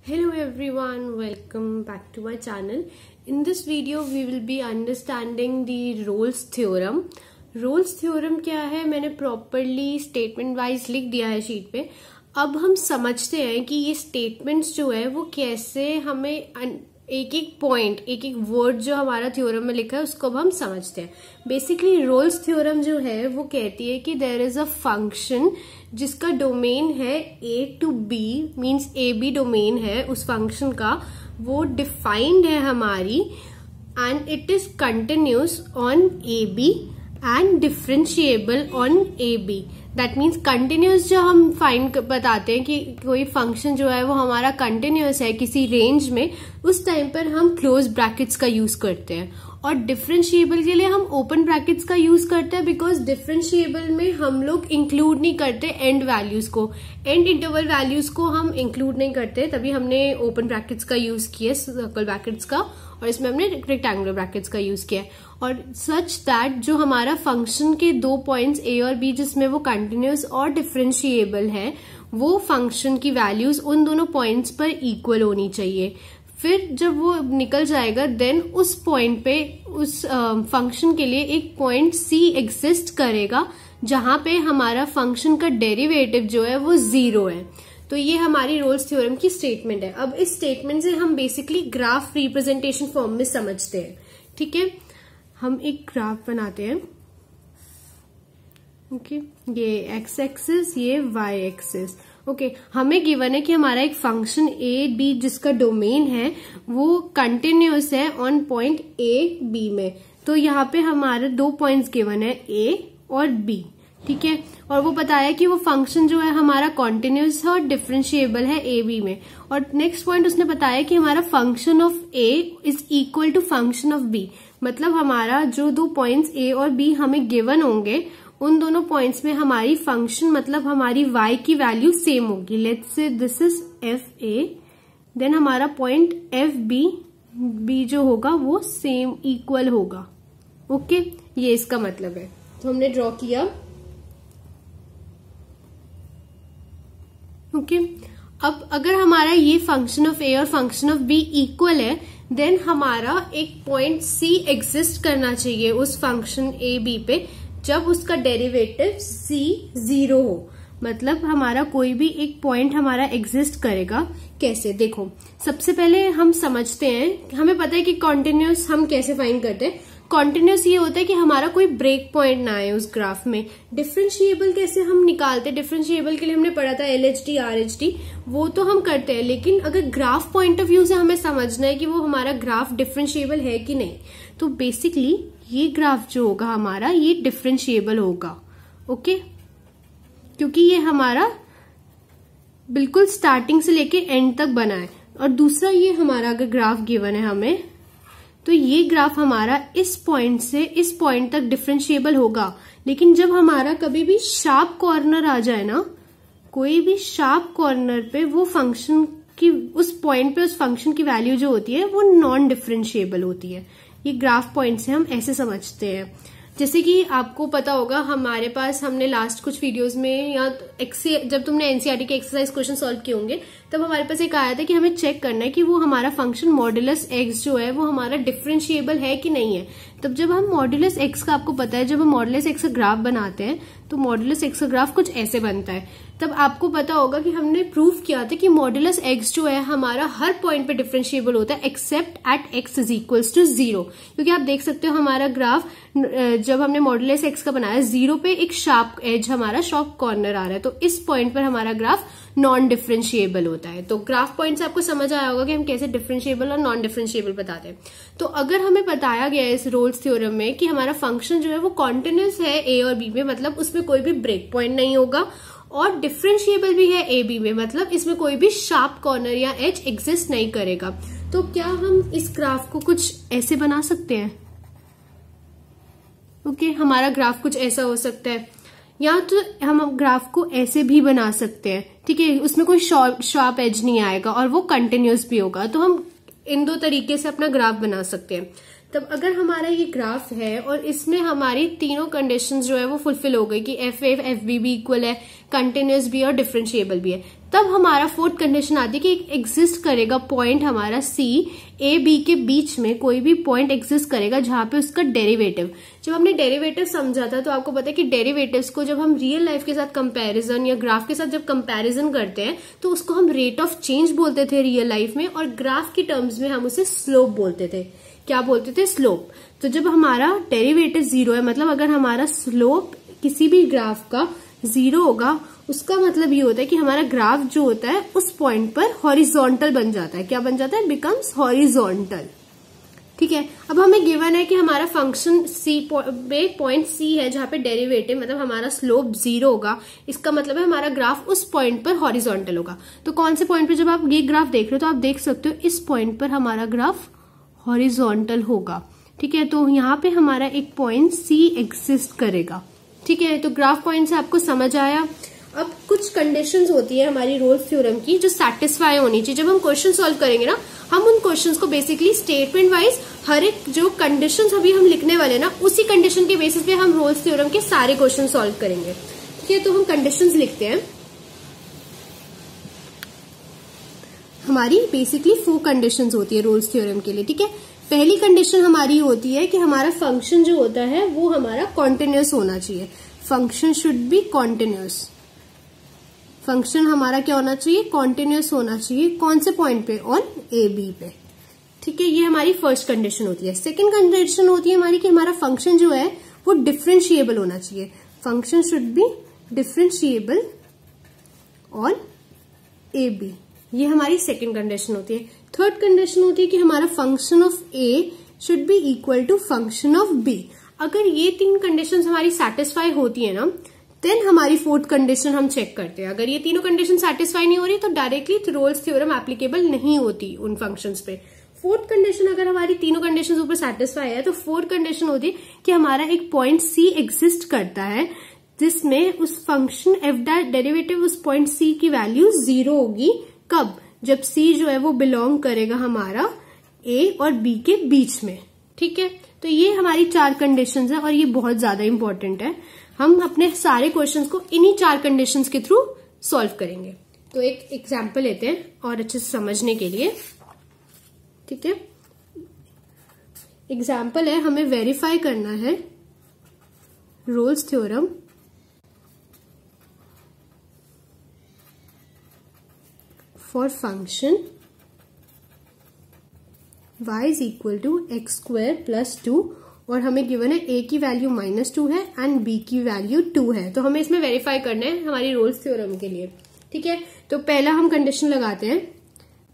Hello everyone, welcome back to my channel. In this video we will be understanding the Rolle's theorem. Rolle's theorem क्या है मैंने properly statement wise लिख दिया है sheet पे. अब हम समझते हैं कि ये स्टेटमेंट्स जो है वो कैसे हमें एक एक पॉइंट एक एक वर्ड जो हमारा थ्योरम में लिखा है उसको अब हम समझते हैं. बेसिकली रोल्स थ्योरम जो है वो कहती है कि देयर इज अ फंक्शन जिसका डोमेन है A to B, means A B domain है उस फंक्शन का, वो डिफाइंड है हमारी, and it is continuous on A B and differentiable on A B. That means continuous जो हम फाइंड बताते हैं कि कोई फंक्शन जो है वो हमारा कंटिन्यूस है किसी रेंज में, उस टाइम पर हम क्लोज ब्रैकेट्स का यूज करते हैं. और डिफरेंशिएबल के लिए हम ओपन ब्रैकेट्स का यूज करते हैं, बिकॉज डिफरेंशिएबल में हम लोग इंक्लूड नहीं करते एंड वैल्यूज को, एंड इंटरवल वैल्यूज को हम इंक्लूड नहीं करते, तभी हमने ओपन ब्रैकेट्स का यूज किया, सर्कल ब्रैकेट्स का, और इसमें हमने रेक्टेंगुलर ब्रैकेट्स का यूज किया है. और सच दैट जो हमारा फंक्शन के दो पॉइंट्स ए और बी जिसमें वो कंटिन्यूस और डिफरेंशिएबल है, वो फंक्शन की वैल्यूज उन दोनों पॉइंट्स पर इक्वल होनी चाहिए. फिर जब वो निकल जाएगा देन उस पॉइंट पे उस फंक्शन के लिए एक पॉइंट C एग्जिस्ट करेगा जहां पे हमारा फंक्शन का डेरिवेटिव जो है वो जीरो है. तो ये हमारी रोल्स थ्योरम की स्टेटमेंट है. अब इस स्टेटमेंट से हम बेसिकली ग्राफ रिप्रेजेंटेशन फॉर्म में समझते हैं. ठीक है, हम एक ग्राफ बनाते हैं. ओके ये एक्स एक्सिस, ये वाई एक्सिस. ओके, हमें गिवन है कि हमारा एक फंक्शन ए बी जिसका डोमेन है वो कंटिन्यूस है ऑन पॉइंट ए बी में. तो यहाँ पे हमारे दो पॉइंट्स गिवन है ए और बी. ठीक है, और वो बताया कि वो फंक्शन जो है हमारा कंटिन्यूस है और डिफरेंशिएबल है ए बी में. और नेक्स्ट पॉइंट उसने बताया कि हमारा function of A is equal to function of B, मतलब हमारा जो दो पॉइंट्स ए और बी हमें गिवन होंगे उन दोनों पॉइंट्स में हमारी फंक्शन मतलब हमारी y की वैल्यू सेम होगी. Let's say this is f a, then हमारा पॉइंट f b, b जो होगा वो सेम इक्वल होगा. ओके ये इसका मतलब है. तो हमने ड्रॉ किया. ओके अब अगर हमारा ये फंक्शन ऑफ a और फंक्शन ऑफ b इक्वल है देन हमारा एक पॉइंट c एग्जिस्ट करना चाहिए उस फंक्शन a b पे जब उसका डेरिवेटिव c जीरो हो. मतलब हमारा कोई भी एक पॉइंट हमारा एग्जिस्ट करेगा. कैसे देखो, सबसे पहले हम समझते हैं, हमें पता है कि कॉन्टिन्यूस हम कैसे फाइंड करते हैं. कॉन्टिन्यूस ये होता है कि हमारा कोई ब्रेक पॉइंट ना आए उस ग्राफ में. डिफरेंशिएबल कैसे हम निकालते हैं, डिफरेंशिएबल के लिए हमने पढ़ा था LHD RHD, वो तो हम करते हैं. लेकिन अगर ग्राफ पॉइंट ऑफ व्यू से हमें समझना है कि वो हमारा ग्राफ डिफरेंशिएबल है कि नहीं, तो बेसिकली ये ग्राफ जो होगा हमारा ये डिफरेंशिएबल होगा. ओके क्योंकि ये हमारा बिल्कुल स्टार्टिंग से लेके एंड तक बना है. और दूसरा ये हमारा अगर ग्राफ गिवन है हमें, तो ये ग्राफ हमारा इस पॉइंट से इस पॉइंट तक डिफरेंशिएबल होगा. लेकिन जब हमारा कभी भी शार्प कॉर्नर आ जाए ना, कोई भी शार्प कॉर्नर पे, वो फंक्शन की उस पॉइंट पे उस फंक्शन की वैल्यू जो होती है वो नॉन डिफरेंशिएबल होती है. ये ग्राफ पॉइंट से हम ऐसे समझते हैं. जैसे कि आपको पता होगा हमारे पास, हमने लास्ट कुछ वीडियोस में या जब तुमने एनसीईआरटी के एक्सरसाइज क्वेश्चन सॉल्व किए होंगे तब हमारे पास एक आया था कि हमें चेक करना है कि वो हमारा फंक्शन मॉड्यूलस एक्स जो है वो हमारा डिफरेंशिएबल है कि नहीं है. तब जब हम मॉड्यूलस एक्स का, आपको पता है जब हम मॉड्यूलस एक्स का ग्राफ बनाते हैं तो मॉड्यूलस एक्स का ग्राफ कुछ ऐसे बनता है. तब आपको पता होगा कि हमने प्रूव किया था कि मॉड्यूलस एक्स जो है हमारा हर पॉइंट पे डिफरेंशिएबल होता है except at X is equals to zero. क्योंकि आप देख सकते हो हमारा ग्राफ जब हमने मॉड्यूलस एक्स का बनाया जीरो पे एक शार्प एज हमारा शार्प कॉर्नर आ रहा है, तो इस पॉइंट पर हमारा ग्राफ नॉन डिफरेंशिएबल होता है. तो ग्राफ पॉइंट से आपको समझ आया होगा कि हम कैसे डिफरेंशिएबल और नॉन डिफरेंशिएबल बताते हैं. तो अगर हमें बताया गया है इस रोल्स थ्योरम में कि हमारा फंक्शन जो है वो कॉन्टिन्यूस है ए और बी में, मतलब उसमें कोई भी ब्रेक पॉइंट नहीं होगा, और डिफरेंशिएबल भी है ए बी में, मतलब इसमें कोई भी शार्प कॉर्नर या एज एग्जिस्ट नहीं करेगा, तो क्या हम इस ग्राफ को कुछ ऐसे बना सकते हैं. ओके हमारा ग्राफ कुछ ऐसा हो सकता है, या तो हम ग्राफ को ऐसे भी बना सकते हैं. ठीक है, उसमें कोई शार्प एज नहीं आएगा और वो कंटिन्यूस भी होगा. तो हम इन दो तरीके से अपना ग्राफ बना सकते हैं. तब अगर हमारा ये ग्राफ है और इसमें हमारी तीनों कंडीशंस जो है वो फुलफिल हो गई कि F A F B equal है, कंटिन्यूस भी और डिफरेंशिएबल भी है, तब हमारा फोर्थ कंडीशन आती है कि एग्जिस्ट करेगा पॉइंट हमारा सी, ए बी के बीच में कोई भी पॉइंट एग्जिस्ट करेगा जहां पे उसका डेरिवेटिव। जब हमने डेरिवेटिव समझा था तो आपको पता है कि डेरिवेटिव्स को जब हम रियल लाइफ के साथ कंपैरिजन या ग्राफ के साथ जब कंपैरिजन करते हैं तो उसको हम रेट ऑफ चेंज बोलते थे रियल लाइफ में, और ग्राफ की टर्म्स में हम उसे स्लोप बोलते थे। क्या बोलते थे? स्लोप। तो जब हमारा डेरिवेटिव जीरो है, मतलब अगर हमारा स्लोप किसी भी ग्राफ का जीरो होगा, उसका मतलब ये होता है कि हमारा ग्राफ जो होता है उस पॉइंट पर हॉरिजॉन्टल बन जाता है। क्या बन जाता है? Becomes horizontal. ठीक है, अब हमें गिवन है कि हमारा फंक्शन सी पे पॉइंट सी है जहां पे डेरिवेटिव मतलब हमारा स्लोप जीरो होगा, इसका मतलब है हमारा ग्राफ उस पॉइंट पर हॉरिजॉन्टल होगा। तो कौन से पॉइंट पे? जब आप ये ग्राफ देख रहे हो तो आप देख सकते हो इस पॉइंट पर हमारा ग्राफ हॉरिजॉन्टल होगा। ठीक है, तो यहाँ पे हमारा एक पॉइंट सी एग्जिस्ट करेगा। ठीक है, तो ग्राफ पॉइंट से आपको समझ आया। अब कुछ कंडीशंस होती है हमारी रोल्स थ्योरम की जो सैटिस्फाई होनी चाहिए। जब हम क्वेश्चन सॉल्व करेंगे ना, हम उन क्वेश्चंस को बेसिकली स्टेटमेंट वाइज हर एक जो कंडीशंस अभी हम लिखने वाले ना, उसी कंडीशन के बेसिस पे हम रोल्स थ्योरम के सारे क्वेश्चन सॉल्व करेंगे। ठीक है, तो हम कंडीशंस लिखते हैं। हमारी बेसिकली 4 कंडीशंस होती है रोल्स थ्योरम के लिए। ठीक है, पहली कंडीशन हमारी होती है कि हमारा फंक्शन जो होता है वो हमारा कॉन्टिन्यूस होना चाहिए। Function should be continuous. Function हमारा क्या होना चाहिए? कॉन्टिन्यूस होना चाहिए। कौन से पॉइंट पे? ऑन ए बी पे। ठीक है, ये हमारी फर्स्ट कंडीशन होती है। सेकंड कंडीशन होती है हमारी कि हमारा फंक्शन जो है वो डिफरेंशिएबल होना चाहिए। Function should be differentiable on A B. ये हमारी सेकंड कंडीशन होती है। थर्ड कंडीशन होती है कि हमारा function of A should be equal to function of B. अगर ये 3 कंडीशन हमारी सेटिस्फाई होती है ना, देन हमारी फोर्थ कंडीशन हम चेक करते हैं। अगर ये तीनों कंडीशन सेटिस्फाई नहीं हो रही तो डायरेक्टली रोल्स थ्योरम एप्लीकेबल नहीं होती उन फंक्शंस पे। फोर्थ कंडीशन अगर हमारी तीनों कंडीशंस ऊपर सेटिस्फाई है तो फोर्थ कंडीशन होती है कि हमारा एक पॉइंट सी एग्जिस्ट करता है जिसमें उस फंक्शन एफ दा डेरिवेटिव उस पॉइंट सी की वैल्यू 0 होगी। कब? जब सी जो है वो बिलोंग करेगा हमारा ए और बी के बीच में। ठीक है, तो ये हमारी 4 कंडीशंस है और ये बहुत ज्यादा इंपॉर्टेंट है। हम अपने सारे क्वेश्चंस को इन्हीं 4 कंडीशंस के थ्रू सॉल्व करेंगे। तो एक एग्जांपल लेते हैं और अच्छे से समझने के लिए। ठीक है, एग्जांपल है, हमें वेरीफाई करना है Rolle's theorem for function y is equal to x² + 2 और हमें गिवन है a की वैल्यू -2 है एंड b की वैल्यू 2 है। तो हमें इसमें वेरीफाई करना है हमारी रोल्स थ्योरम के लिए। ठीक है, तो पहला हम कंडीशन लगाते हैं।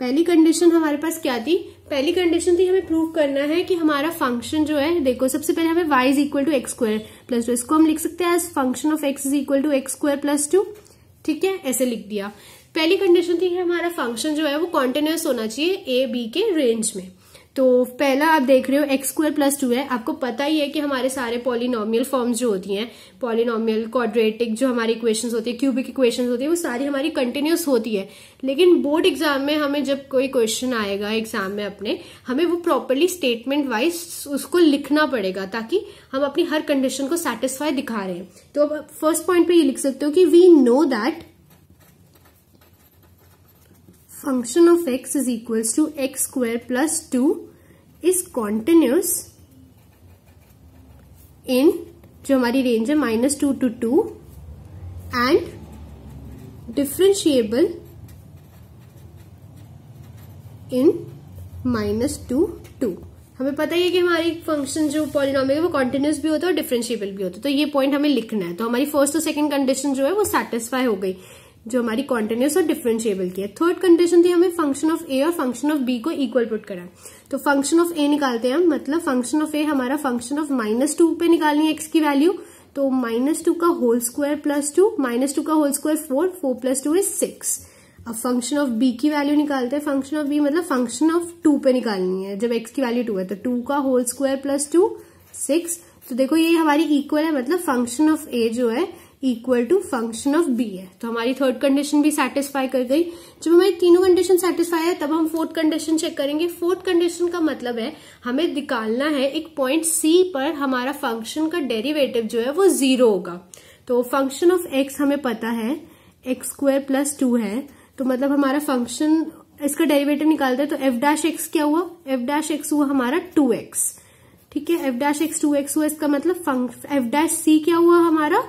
पहली कंडीशन हमारे पास क्या थी? पहली कंडीशन थी हमें प्रूव करना है कि हमारा फंक्शन जो है, देखो सबसे पहले हमें y is equal to x² + 2, इसको हम लिख सकते हैं as function of x is equal to x² + 2। ठीक है, ऐसे लिख दिया। पहली कंडीशन थी कि हमारा फंक्शन जो है वो कॉन्टिन्यूस होना चाहिए a b के रेंज में। तो पहला आप देख रहे हो x² + 2 है। आपको पता ही है कि हमारे सारे पॉलिनोमियल फॉर्म्स जो होती हैं, पॉलिनोमियल क्वाड्रेटिक जो हमारी इक्वेशंस होती है, क्यूबिक इक्वेशंस होती है, वो सारी हमारी कंटिन्यूस होती है। लेकिन बोर्ड एग्जाम में हमें जब कोई क्वेश्चन आएगा एग्जाम में अपने, हमें वो प्रॉपरली स्टेटमेंट वाइज उसको लिखना पड़ेगा ताकि हम अपनी हर कंडीशन को सेटिस्फाई दिखा रहे हैं। तो अब फर्स्ट पॉइंट पे ये लिख सकते हो कि we know that function of x is equals to x² + 2 is continuous in जो हमारी रेंज है -2 to 2 and differentiable in -2 to 2। हमें पता ही है कि हमारी फंक्शन जो पॉलिनोमियल है वो कॉन्टिन्यूस भी होता है और डिफरेंशिएबल भी होता है। तो ये पॉइंट हमें लिखना है। तो हमारी फर्स्ट और सेकंड कंडीशन जो है वो सेटिस्फाई हो गई जो हमारी कॉन्टिन्यूस और डिफरेंशिएबल की है। थर्ड कंडीशन थी हमें फंक्शन ऑफ ए और फंक्शन ऑफ बी को इक्वल पुट करना है। तो फंक्शन ऑफ ए निकालते हैं हम, मतलब फंक्शन ऑफ ए हमारा फंक्शन ऑफ -2 पे निकालनी है एक्स की वैल्यू। तो -2 का होल स्क्वायर प्लस 2, -2 का होल स्क्वायर 4, 4 + 2 is 6। अब फंक्शन ऑफ बी की वैल्यू निकालते हैं। फंक्शन ऑफ बी मतलब फंक्शन ऑफ 2 पे निकालनी है जब एक्स की वैल्यू 2 है। तो 2 का होल स्क्वायर प्लस 2 6। तो देखो ये हमारी इक्वल है, मतलब फंक्शन ऑफ ए जो है equal to function of B है। तो हमारी थर्ड कंडीशन भी सेटिस्फाई कर गई। जब हमारी तीनों कंडीशन सेटिस्फाई है तब हम फोर्थ कंडीशन चेक करेंगे। फोर्थ कंडीशन का मतलब है हमें निकालना है एक पॉइंट सी पर हमारा फंक्शन का डेरिवेटिव जो है वो जीरो होगा। तो फंक्शन ऑफ एक्स हमें पता है एक्स स्क्वायर प्लस 2 है, तो मतलब हमारा फंक्शन इसका डेरिवेटिव निकालते हैं तो एफ डैश एक्स क्या हुआ, एफ डैश एक्स हुआ हमारा 2x, ठीक है, एफ डैश एक्स 2x हुआ। इसका मतलब एफ डैश सी क्या हुआ हमारा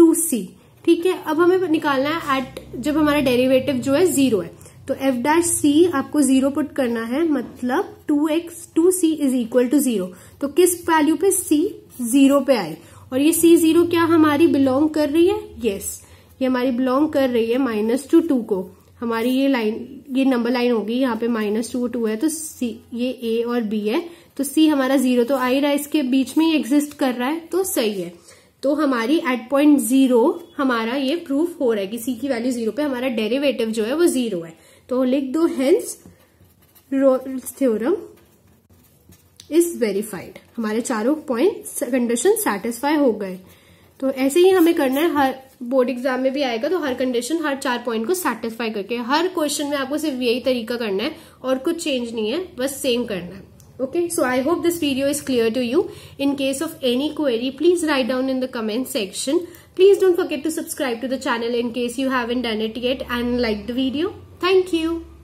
2c, ठीक है। अब हमें निकालना है एट जब हमारा डेरिवेटिव जो है जीरो है तो एफ डैश सी आपको जीरो पुट करना है, मतलब 2c is equal to zero. तो किस वैल्यू पे, c जीरो पे आई, और ये c जीरो क्या हमारी बिलोंग कर रही है, यस ये हमारी बिलोंग कर रही है माइनस टू 2 को। हमारी ये लाइन, ये नंबर लाइन होगी, यहाँ पे माइनस 2 है तो सी, ये ए और बी है तो सी हमारा जीरो तो आई रहा है, इसके बीच में एग्जिस्ट कर रहा है तो सही है। तो हमारी एट पॉइंट 0 हमारा ये प्रूफ हो रहा है कि सी की वैल्यू 0 पे हमारा डेरिवेटिव जो है वो 0 है। तो लिख दो hence Rolle's theorem is verified, हमारे चारों पॉइंट कंडीशन सेटिस्फाई हो गए। तो ऐसे ही हमें करना है, हर बोर्ड एग्जाम में भी आएगा तो हर कंडीशन, हर चार पॉइंट को सेटिस्फाई करके। हर क्वेश्चन में आपको सिर्फ यही तरीका करना है और कुछ चेंज नहीं है, बस सेम करना है। Okay, so I hope this video is clear to you. In case of any query please write down in the comment section. Please don't forget to subscribe to the channel in case you haven't done it yet and like the video. Thank you.